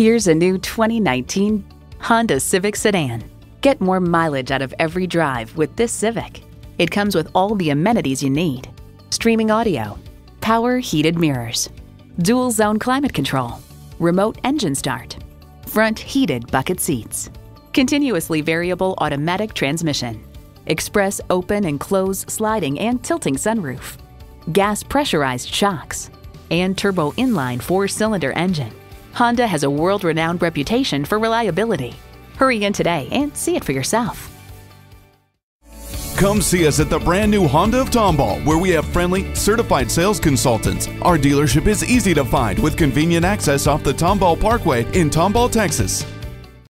Here's a new 2019 Honda Civic sedan. Get more mileage out of every drive with this Civic. It comes with all the amenities you need. Streaming audio, power heated mirrors, dual zone climate control, remote engine start, front heated bucket seats, continuously variable automatic transmission, express open and close sliding and tilting sunroof, gas pressurized shocks, and turbo inline 4-cylinder engine. Honda has a world-renowned reputation for reliability. Hurry in today and see it for yourself. Come see us at the brand new Honda of Tomball, where we have friendly, certified sales consultants. Our dealership is easy to find with convenient access off the Tomball Parkway in Tomball, Texas.